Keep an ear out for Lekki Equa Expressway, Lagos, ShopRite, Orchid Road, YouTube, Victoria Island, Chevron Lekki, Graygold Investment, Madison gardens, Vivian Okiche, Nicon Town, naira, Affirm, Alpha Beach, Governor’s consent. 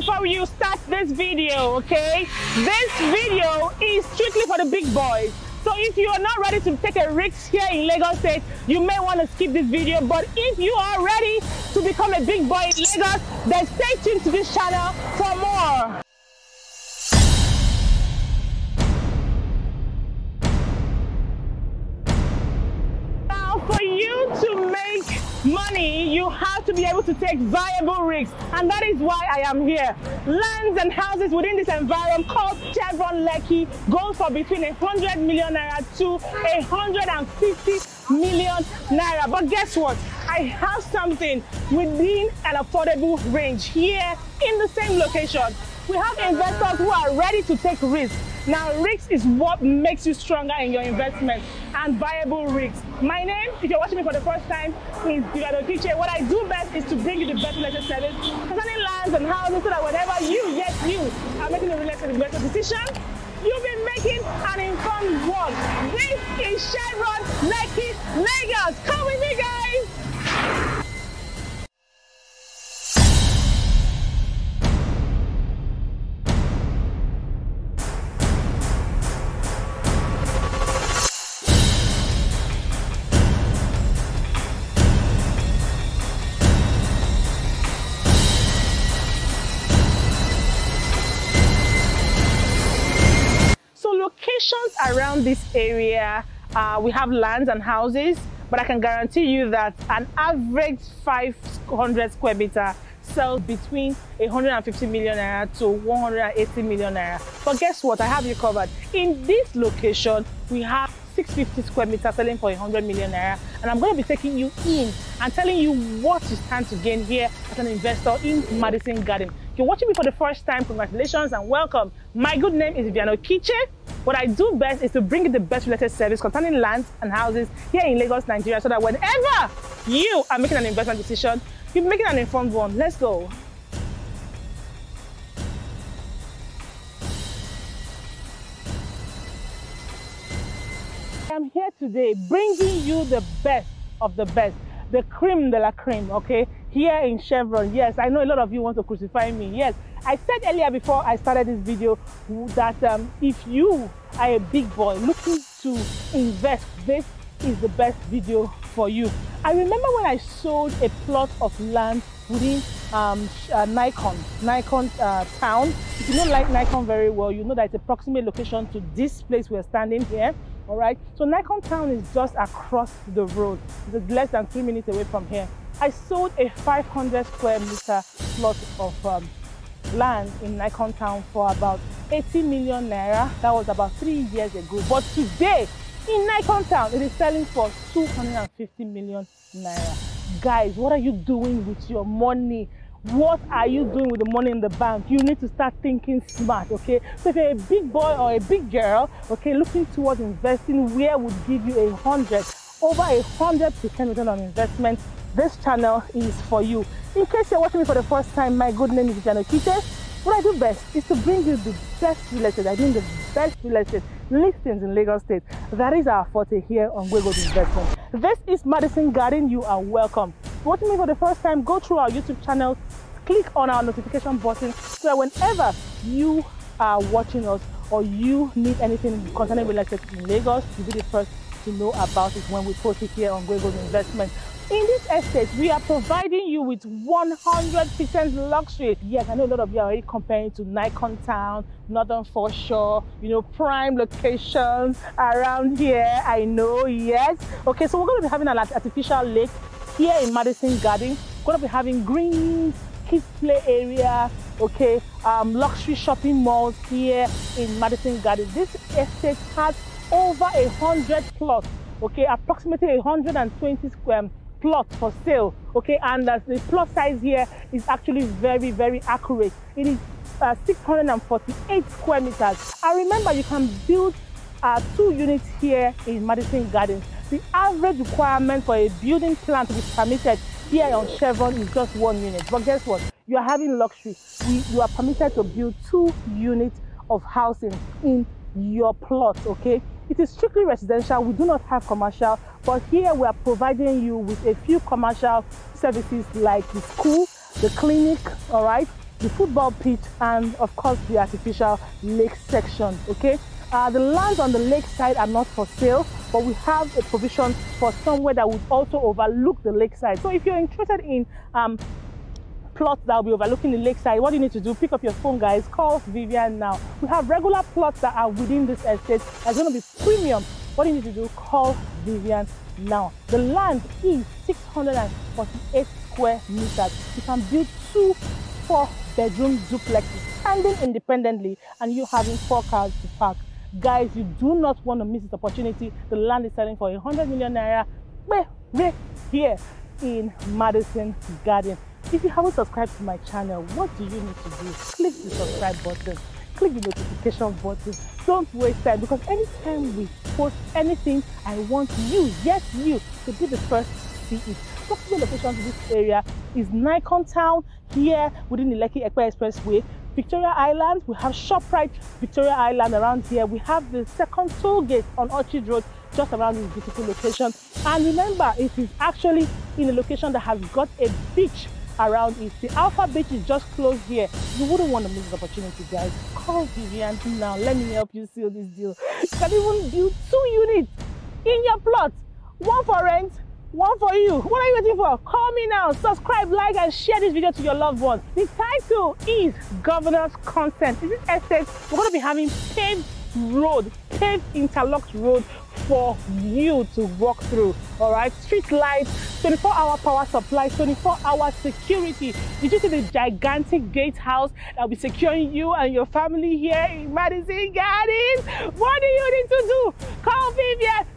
before you start this video, okay? This video is strictly for the big boys. So if you are not ready to take a risk here in Lagos State, you may want to skip this video. But if you are ready to become a big boy in Lagos, then stay tuned to this channel for more. Now, for you to make money, you have to be able to take viable risks, and that is why I am here. Lands and houses within this environment called Chevron Lekki goes for between 100 million naira to 150 million naira. But guess what? I have something within an affordable range here in the same location. We have investors who are ready to take risks. Now, risk is what makes you stronger in your investment, and viable risk. My name, if you're watching me for the first time, is Vivian Okiche. What I do best is to bring you the best related service concerning lands and houses, so that whatever you are making a related investment decision, you'll be making an informed one. This is Chevron Lekki, Lagos. Come with me, guys. Around this area, we have lands and houses, but I can guarantee you that an average 500 square meter sells between 150 million naira to 180 million naira. But guess what? I have you covered. In this location, we have 650 square meter selling for 100 million naira, and I'm going to be taking you in and telling you what you stand to gain here as an investor in Madison Garden. If you're watching me for the first time, congratulations and welcome. My good name is Vivian Okiche. What I do best is to bring you the best related service concerning lands and houses here in Lagos, Nigeria, so that whenever you are making an investment decision, you're making an informed one. Let's go. I'm here today bringing you the best of the best, the crème de la crème, okay? Here in Chevron. Yes, I know a lot of you want to crucify me. Yes, I said earlier before I started this video that if you are a big boy looking to invest, this is the best video for you. I remember when I sold a plot of land within Nicon Town. If you don't like Nicon very well, you know that it's a proximate location to this place we're standing here. All right, so Nicon Town is just across the road. It's less than 3 minutes away from here. I sold a 500 square meter plot of land in Nicon Town for about 80 million naira. That was about 3 years ago. But today, in Nicon Town, it is selling for 250 million naira. Guys, what are you doing with your money? What are you doing with the money in the bank? You need to start thinking smart, okay? So if you're a big boy or a big girl, okay, looking towards investing, where would give you over 100% return on investment, this channel is for you. In case you're watching me for the first time, my good name is Vivian Okiche. What I do best is to bring you the best related, listings in Lagos State. That is our forte here on Graygold Investment. This is Madison Garden. You are welcome. If you're watching me for the first time, go through our YouTube channel, click on our notification button, so that whenever you are watching us or you need anything concerning real estate in Lagos, you'll be the first to know about it when we post it here on Graygold Investment. In this estate, we are providing you with 100% luxury. Yes, I know a lot of you are already comparing to Nicon Town, Northern Foreshore, you know, prime locations around here. I know, yes. Okay, so we're going to be having an artificial lake here in Madison Garden. We're going to be having greens, kids play area, okay, luxury shopping malls here in Madison Garden. This estate has over 100 plots, okay, approximately 120 square plot for sale, okay, and the plot size here is actually very, very accurate. It is 648 square meters. And remember, you can build 2 units here in Madison Gardens. The average requirement for a building plan to be permitted here on Chevron is just 1 unit. But guess what? You are having luxury. You are permitted to build 2 units of housing in your plot, okay? It is strictly residential. We do not have commercial, but here we are providing you with a few commercial services like the school, the clinic, all right, the football pitch, and of course the artificial lake section. Okay, the lands on the lake side are not for sale, but we have a provision for somewhere that would also overlook the lakeside. So if you're interested in plots that will be overlooking the lakeside, what you need to do, pick up your phone, guys, call Vivian now. We have regular plots that are within this estate that's going to be premium. What you need to do, call Vivian now. The land is 648 square meters. You can build 2 four-bedroom duplexes standing independently, and you having 4 cars to park. Guys, you do not want to miss this opportunity. The land is selling for 100 million naira right here in Madison Gardens. If you haven't subscribed to my channel, what do you need to do? Click the subscribe button, click the notification button. Don't waste time, because anytime we post anything, I want you, yes you, to be the first to see it. Proximate location to this area is Nicon Town, here within the Lekki Equa Expressway. Victoria Island, we have ShopRite Victoria Island around here. We have the second toll gate on Orchid Road just around this beautiful location. And remember, it is actually in a location that has got a beach around it. The Alpha Beach is just close here. You wouldn't want to miss the opportunity, guys. Call Vivian now. Let me help you seal this deal. You can even build 2 units in your plot. 1 for rent, 1 for you. What are you waiting for? Call me now. Subscribe, like, and share this video to your loved ones. The title is Governor's Consent. In this estate, we're going to be having paved road, paved interlocked road for you to walk through. All right, street lights, 24-hour power supply, 24-hour security. Did you see the gigantic gatehouse that will be securing you and your family here in Madison Gardens? What do you need to do? Call Vivian